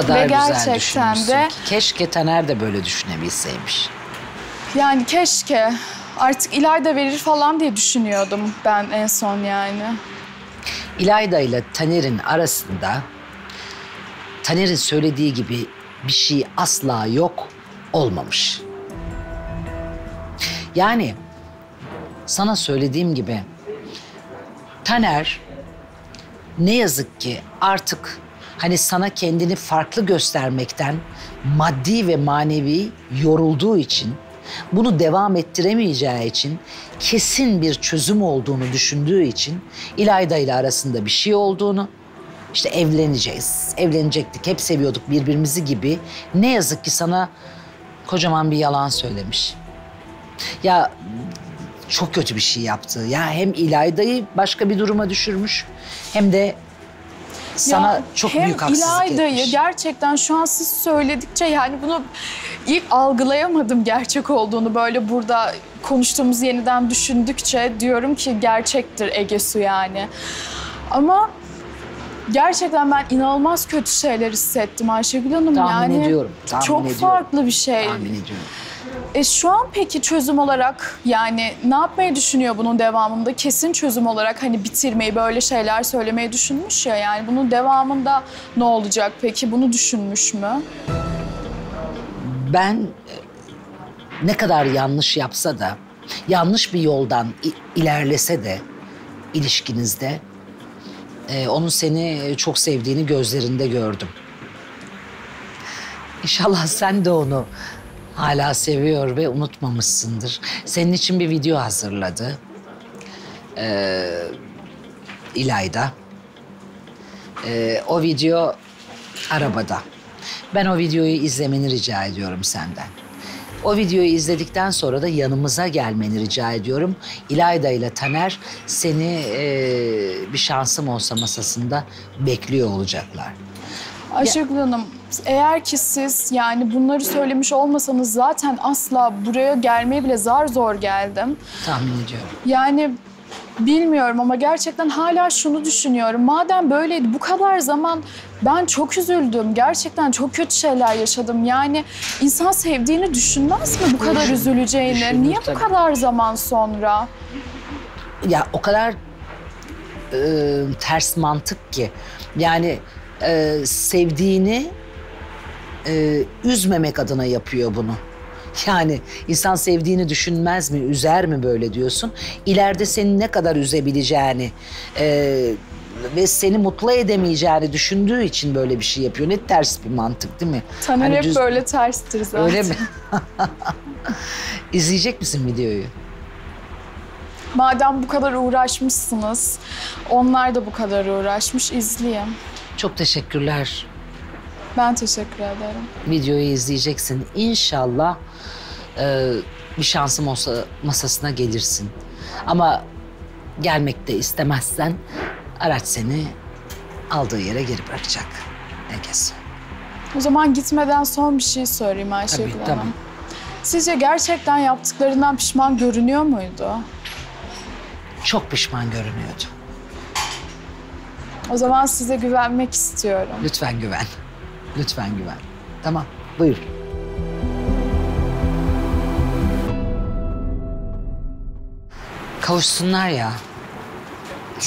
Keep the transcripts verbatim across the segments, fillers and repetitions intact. kadar ve güzel düşünmüşsün de, ki. Keşke Taner de böyle düşünebilseymiş. Yani keşke. Artık İlayda verir falan diye düşünüyordum ben en son yani. İlayda ile Taner'in arasında Taner'in söylediği gibi bir şey asla yok olmamış. Yani sana söylediğim gibi Taner ne yazık ki artık hani sana kendini farklı göstermekten maddi ve manevi yorulduğu için, bunu devam ettiremeyeceği için, kesin bir çözüm olduğunu düşündüğü için İlayda ile arasında bir şey olduğunu, işte evleneceğiz, evlenecektik, hep seviyorduk birbirimizi gibi ne yazık ki sana kocaman bir yalan söylemiş. Ya çok kötü bir şey yaptı. Ya hem İlayda'yı başka bir duruma düşürmüş hem de sana ya, çok büyük haksızlık etmiş. Hem İlayda'yı gerçekten şu an siz söyledikçe yani bunu ilk algılayamadım gerçek olduğunu. Böyle burada konuştuğumuz yeniden düşündükçe diyorum ki gerçektir Egesu yani. Ama gerçekten ben inanılmaz kötü şeyler hissettim Ayşegül Hanım. Tahmin yani ediyorum. Tahmin çok ediyorum. Farklı bir şey. Tahmin ediyorum. E şu an peki çözüm olarak yani ne yapmayı düşünüyor bunun devamında? Kesin çözüm olarak hani bitirmeyi, böyle şeyler söylemeyi düşünmüş ya, yani bunun devamında ne olacak peki? Bunu düşünmüş mü? Ben ne kadar yanlış yapsa da, yanlış bir yoldan ilerlese de ilişkinizde e, onun seni çok sevdiğini gözlerinde gördüm. İnşallah sen de onu hala seviyor ve unutmamışsındır. Senin için bir video hazırladı ee, İlayda. Ee, o video arabada. Ben o videoyu izlemeni rica ediyorum senden. O videoyu izledikten sonra da yanımıza gelmeni rica ediyorum. İlayda ile Taner seni e, bir şansım olsa masasında bekliyor olacaklar. Ayşegül Hanım, eğer ki siz yani bunları söylemiş olmasanız zaten asla buraya gelmeye bile zar zor geldim. Tahmin ediyorum. Yani bilmiyorum ama gerçekten hala şunu düşünüyorum. Madem böyleydi bu kadar zaman ben çok üzüldüm. Gerçekten çok kötü şeyler yaşadım. Yani insan sevdiğini düşünmez mi bu kadar üzüleceğini? Düşünür, niye tabii. Bu kadar zaman sonra? Ya o kadar e, ters mantık ki. Yani... Ee, sevdiğini e, üzmemek adına yapıyor bunu. Yani insan sevdiğini düşünmez mi, üzer mi böyle diyorsun. İleride seni ne kadar üzebileceğini e, ve seni mutlu edemeyeceğini düşündüğü için böyle bir şey yapıyor. Ne ters bir mantık değil mi? Taner hani hep düz... böyle terstir zaten. Öyle mi? İzleyecek misin videoyu? Madem bu kadar uğraşmışsınız, onlar da bu kadar uğraşmış, izleyeyim. Çok teşekkürler. Ben teşekkür ederim. Videoyu izleyeceksin. İnşallah e, bir şansım olsa masasına gelirsin. Ama gelmek de istemezsen araç seni aldığı yere geri bırakacak. Egesu. O zaman gitmeden son bir şey sorayım Ayşegül Hanım. Tabii, tabii. Sizce gerçekten yaptıklarından pişman görünüyor muydu? Çok pişman görünüyordu. O zaman size güvenmek istiyorum. Lütfen güven. Lütfen güven. Tamam, buyur. Kavuşsunlar ya.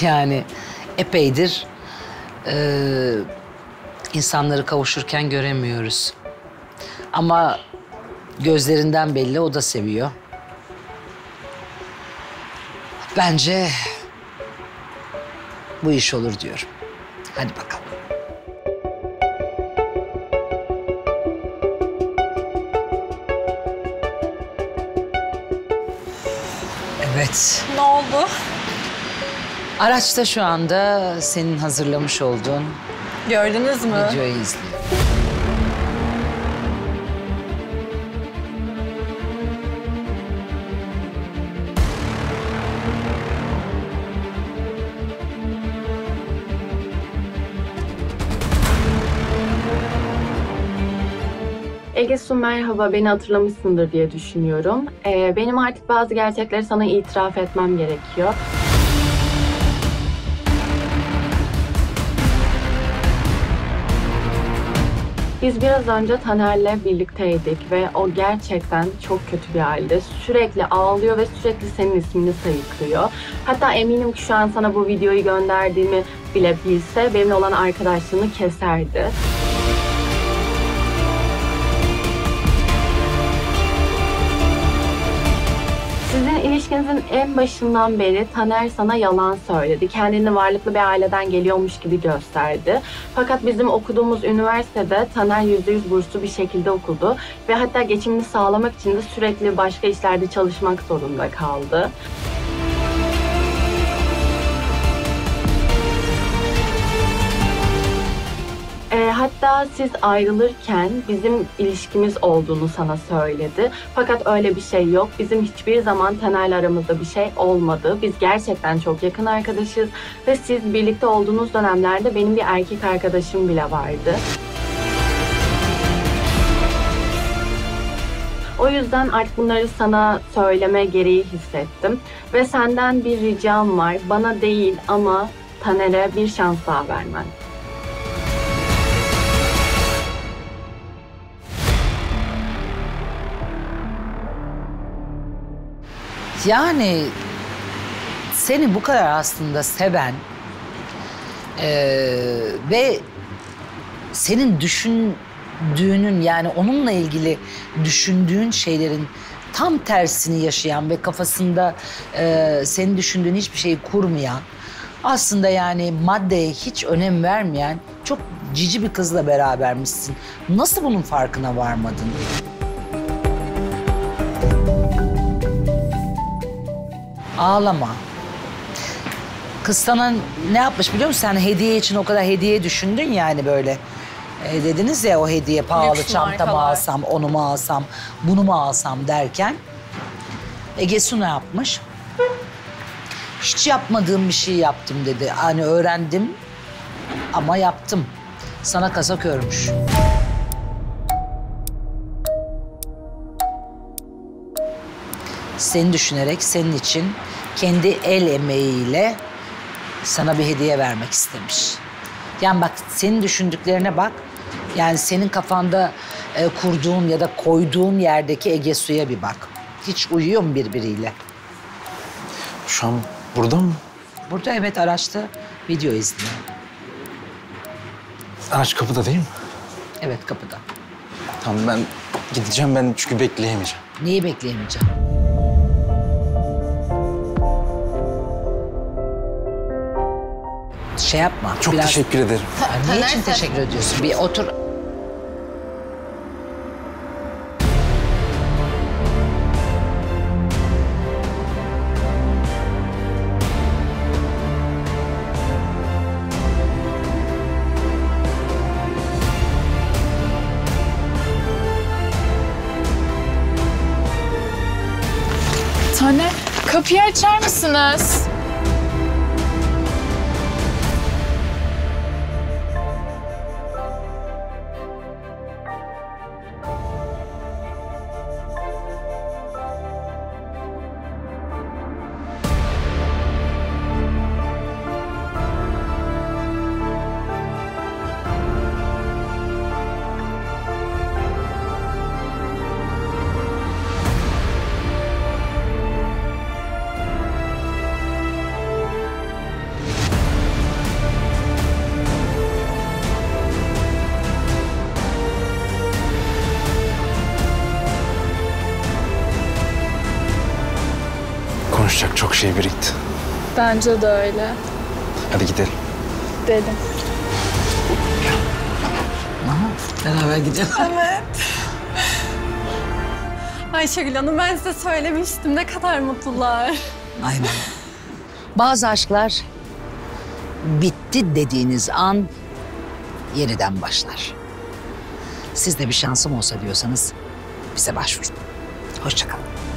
Yani epeydir e, insanları kavuşurken göremiyoruz. Ama gözlerinden belli o da seviyor. Bence... bu iş olur diyorum. Hadi bakalım. Evet. Ne oldu? Araçta şu anda senin hazırlamış olduğun... Gördünüz mü? Videoyu izliyor. Egesu merhaba, beni hatırlamışsındır diye düşünüyorum. Ee, benim artık bazı gerçekleri sana itiraf etmem gerekiyor. Biz biraz önce Taner'le birlikteydik ve o gerçekten çok kötü bir halde. Sürekli ağlıyor ve sürekli senin ismini sayıklıyor. Hatta eminim ki şu an sana bu videoyu gönderdiğimi bile bilse benimle olan arkadaşlığını keserdi. Sizin ilişkinizin en başından beri Taner sana yalan söyledi. Kendini varlıklı bir aileden geliyormuş gibi gösterdi. Fakat bizim okuduğumuz üniversitede Taner yüzde yüz burslu bir şekilde okudu. Ve hatta geçimini sağlamak için de sürekli başka işlerde çalışmak zorunda kaldı. Hatta siz ayrılırken bizim ilişkimiz olduğunu sana söyledi. Fakat öyle bir şey yok. Bizim hiçbir zaman Taner'le aramızda bir şey olmadı. Biz gerçekten çok yakın arkadaşız ve siz birlikte olduğunuz dönemlerde benim bir erkek arkadaşım bile vardı. O yüzden artık bunları sana söyleme gereği hissettim. Ve senden bir ricam var. Bana değil ama Taner'e bir şans daha vermen. Yani seni bu kadar aslında seven e, ve senin düşündüğünün, yani onunla ilgili düşündüğün şeylerin tam tersini yaşayan ve kafasında e, senin düşündüğün hiçbir şeyi kurmayan, aslında yani maddeye hiç önem vermeyen çok cici bir kızla berabermişsin. Nasıl bunun farkına varmadın? Ağlama. Kız sana ne yapmış biliyor musun? Sen hediye için o kadar hediye düşündün yani böyle. E dediniz ya o hediye pahalı, lüks çanta markalar. Mı alsam, onu mu alsam, bunu mu alsam derken. Egesu ne yapmış? Hiç yapmadığım bir şey yaptım dedi. Hani öğrendim ama yaptım. Sana kazak örmüş. Seni düşünerek, senin için kendi el emeğiyle sana bir hediye vermek istemiş. Yani bak, senin düşündüklerine bak. Yani senin kafanda e, kurduğun ya da koyduğun yerdeki Egesu'ya bir bak. Hiç uyuyor mu birbiriyle? Şu an burada mı? Burada, evet, araçta video izliyor. Araç kapıda değil mi? Evet, kapıda. Tamam, ben gideceğim, ben çünkü bekleyemeyeceğim. Neyi bekleyemeyeceğim? Şey yapma. Çok biraz... teşekkür ederim. Ne için teşekkür ediyorsun? Bir otur. Taner, kapıyı açar mısınız? Konuşacak çok şey birikti. Bence de öyle. Hadi gidelim. Gidelim. Beraber gidelim. Evet. Ayşegül Hanım, ben size söylemiştim. Ne kadar mutlular. Aynen. Bazı aşklar bitti dediğiniz an yeniden başlar. Siz de bir şansım olsa diyorsanız bize başvurun. Hoşça kalın.